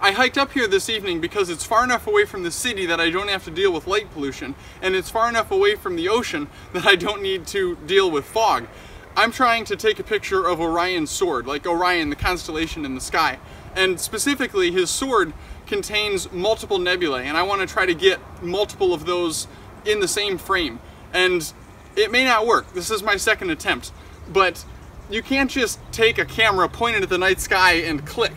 I hiked up here this evening because it's far enough away from the city that I don't have to deal with light pollution, and it's far enough away from the ocean that I don't need to deal with fog. I'm trying to take a picture of Orion's sword, like Orion, the constellation in the sky. And specifically, his sword contains multiple nebulae, and I want to try to get multiple of those in the same frame. And it may not work. This is my second attempt. But you can't just take a camera pointed at the night sky and click.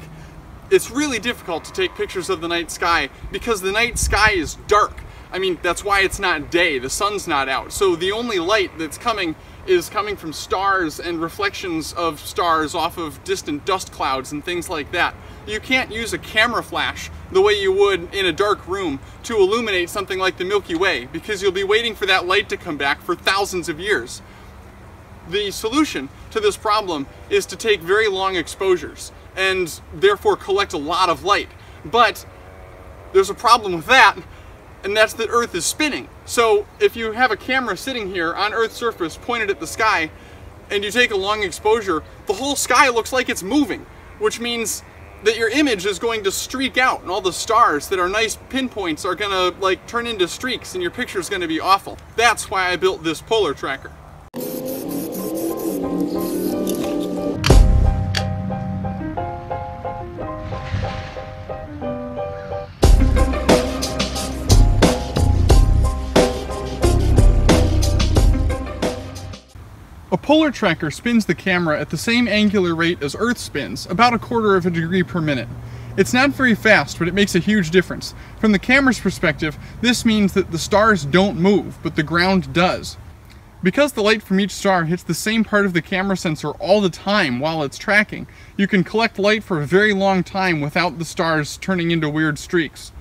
It's really difficult to take pictures of the night sky because the night sky is dark. I mean, that's why it's not day. The sun's not out. So the only light that's coming is coming from stars and reflections of stars off of distant dust clouds and things like that. You can't use a camera flash the way you would in a dark room to illuminate something like the Milky Way, because you'll be waiting for that light to come back for thousands of years. The solution to this problem is to take very long exposures and therefore collect a lot of light. But there's a problem with that, and that's that Earth is spinning. So if you have a camera sitting here on Earth's surface pointed at the sky and you take a long exposure, the whole sky looks like it's moving, which means that your image is going to streak out, and all the stars that are nice pinpoints are gonna like turn into streaks, and your picture's gonna be awful. That's why I built this polar tracker. A polar tracker spins the camera at the same angular rate as Earth spins, about 1/4 of a degree per minute. It's not very fast, but it makes a huge difference. From the camera's perspective, this means that the stars don't move, but the ground does. Because the light from each star hits the same part of the camera sensor all the time while it's tracking, you can collect light for a very long time without the stars turning into weird streaks.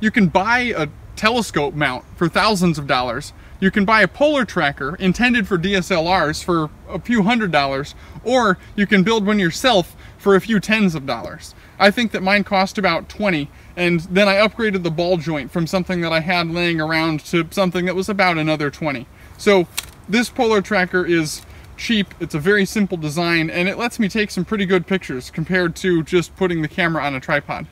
You can buy a telescope mount for thousands of dollars. You can buy a polar tracker intended for DSLRs for a few $100s, or you can build one yourself for a few tens of dollars. I think that mine cost about 20, and then I upgraded the ball joint from something that I had laying around to something that was about another 20. So this polar tracker is cheap, it's a very simple design, and it lets me take some pretty good pictures compared to just putting the camera on a tripod.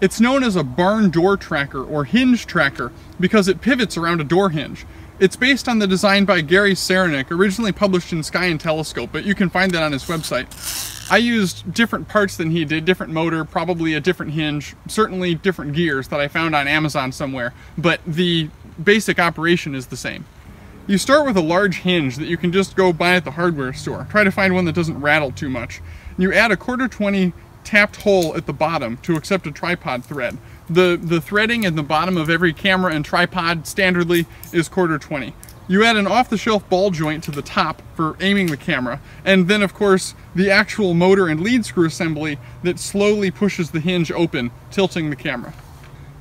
It's known as a barn door tracker or hinge tracker because it pivots around a door hinge. It's based on the design by Gary Seronik, originally published in Sky and Telescope, but you can find that on his website. I used different parts than he did, different motor, probably a different hinge, certainly different gears that I found on Amazon somewhere, but the basic operation is the same. You start with a large hinge that you can just go buy at the hardware store. Try to find one that doesn't rattle too much. You add a 1/4 20 tapped hole at the bottom to accept a tripod thread. The threading in the bottom of every camera and tripod standardly is 1/4 20. You add an off-the-shelf ball joint to the top for aiming the camera, and then of course the actual motor and lead screw assembly that slowly pushes the hinge open, tilting the camera.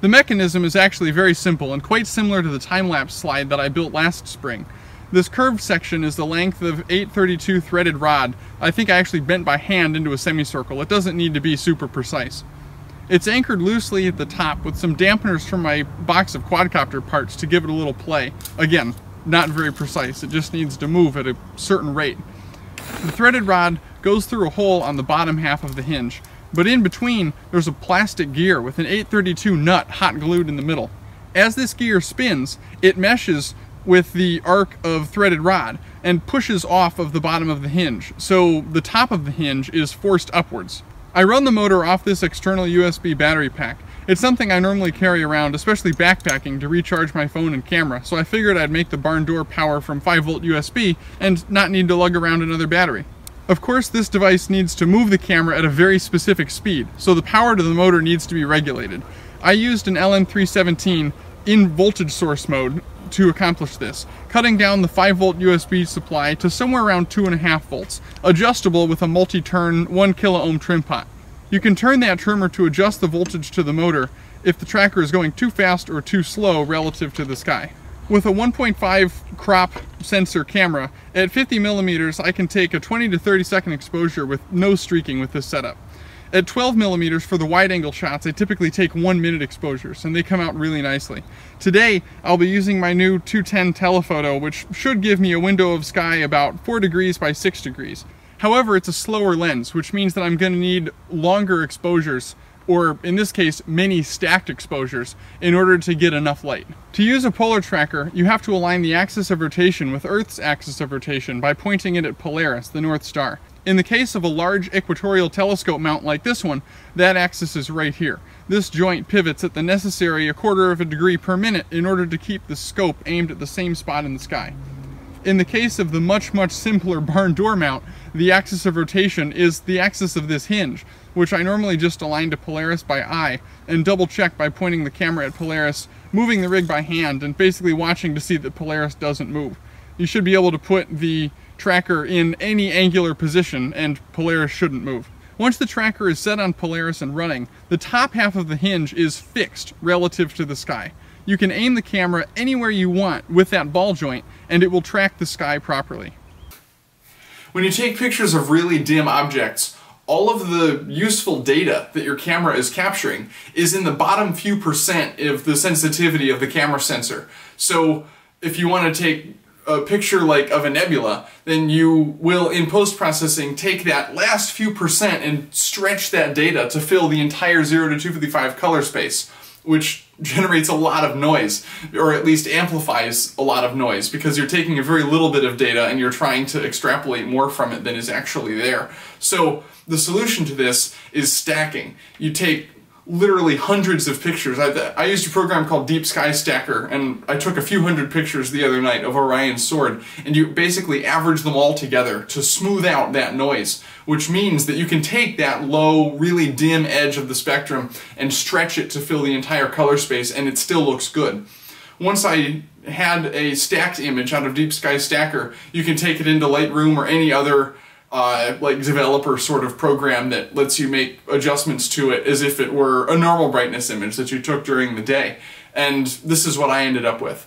The mechanism is actually very simple and quite similar to the time-lapse slide that I built last spring. This curved section is the length of 8/32 threaded rod. I think I actually bent by hand into a semicircle. It doesn't need to be super precise. It's anchored loosely at the top with some dampeners from my box of quadcopter parts to give it a little play. Again, not very precise, it just needs to move at a certain rate. The threaded rod goes through a hole on the bottom half of the hinge, but in between there's a plastic gear with an 8/32 nut hot glued in the middle. As this gear spins, it meshes with the arc of threaded rod and pushes off of the bottom of the hinge, so the top of the hinge is forced upwards. I run the motor off this external USB battery pack. It's something I normally carry around, especially backpacking, to recharge my phone and camera, so I figured I'd make the barn door power from 5-volt USB and not need to lug around another battery. Of course, this device needs to move the camera at a very specific speed, so the power to the motor needs to be regulated. I used an LM317 in voltage source mode to accomplish this, cutting down the 5-volt USB supply to somewhere around 2.5 volts, adjustable with a multi-turn 1 kOhm trim pot. You can turn that trimmer to adjust the voltage to the motor if the tracker is going too fast or too slow relative to the sky. With a 1.5 crop sensor camera, at 50mm I can take a 20 to 30 second exposure with no streaking with this setup. At 12mm for the wide-angle shots, I typically take 1-minute exposures, and they come out really nicely. Today, I'll be using my new 210 telephoto, which should give me a window of sky about 4 degrees by 6 degrees. However, it's a slower lens, which means that I'm going to need longer exposures or in this case, many stacked exposures in order to get enough light. To use a polar tracker, you have to align the axis of rotation with Earth's axis of rotation by pointing it at Polaris, the North Star. In the case of a large equatorial telescope mount like this one, that axis is right here. This joint pivots at the necessary 1/4 degree per minute in order to keep the scope aimed at the same spot in the sky. In the case of the much simpler barn door mount, the axis of rotation is the axis of this hinge, which I normally just align to Polaris by eye and double check by pointing the camera at Polaris, moving the rig by hand, and basically watching to see that Polaris doesn't move. You should be able to put the tracker in any angular position and Polaris shouldn't move. Once the tracker is set on Polaris and running, the top half of the hinge is fixed relative to the sky. You can aim the camera anywhere you want with that ball joint and it will track the sky properly. When you take pictures of really dim objects, all of the useful data that your camera is capturing is in the bottom few percent of the sensitivity of the camera sensor. So if you want to take a picture like of a nebula, then you will in post-processing take that last few percent and stretch that data to fill the entire 0 to 255 color space, which generates a lot of noise, or at least amplifies a lot of noise, because you're taking a very little bit of data and you're trying to extrapolate more from it than is actually there. So the solution to this is stacking. You take literally hundreds of pictures. I used a program called Deep Sky Stacker, and I took a few hundred pictures the other night of Orion's sword, and you basically average them all together to smooth out that noise, which means that you can take that low, really dim edge of the spectrum and stretch it to fill the entire color space, and it still looks good. Once I had a stacked image out of Deep Sky Stacker, you can take it into Lightroom or any other like developer sort of program that lets you make adjustments to it as if it were a normal brightness image that you took during the day. And this is what I ended up with.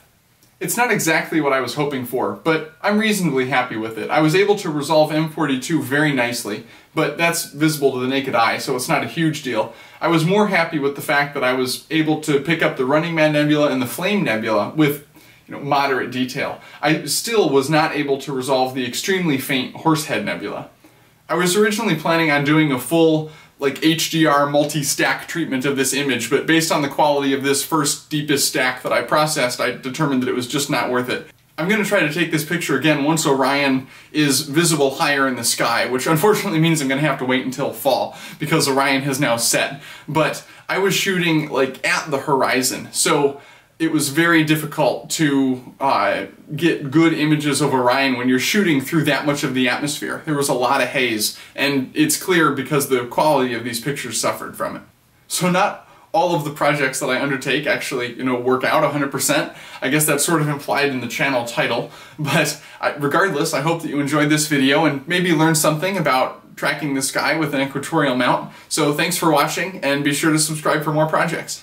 It's not exactly what I was hoping for, but I'm reasonably happy with it. I was able to resolve M42 very nicely, but that's visible to the naked eye, so it's not a huge deal. I was more happy with the fact that I was able to pick up the Running Man Nebula and the Flame Nebula with moderate detail. I still was not able to resolve the extremely faint Horsehead Nebula. I was originally planning on doing a full, like, HDR multi-stack treatment of this image, but based on the quality of this first deepest stack that I processed, I determined that it was just not worth it. I'm going to try to take this picture again once Orion is visible higher in the sky, which unfortunately means I'm going to have to wait until fall, because Orion has now set. But I was shooting, like, at the horizon, so it was very difficult to get good images of Orion when you're shooting through that much of the atmosphere. There was a lot of haze, and it's clear because the quality of these pictures suffered from it. So not all of the projects that I undertake actually, work out 100%. I guess that's sort of implied in the channel title, but regardless, I hope that you enjoyed this video and maybe learned something about tracking the sky with an equatorial mount. So thanks for watching, and be sure to subscribe for more projects.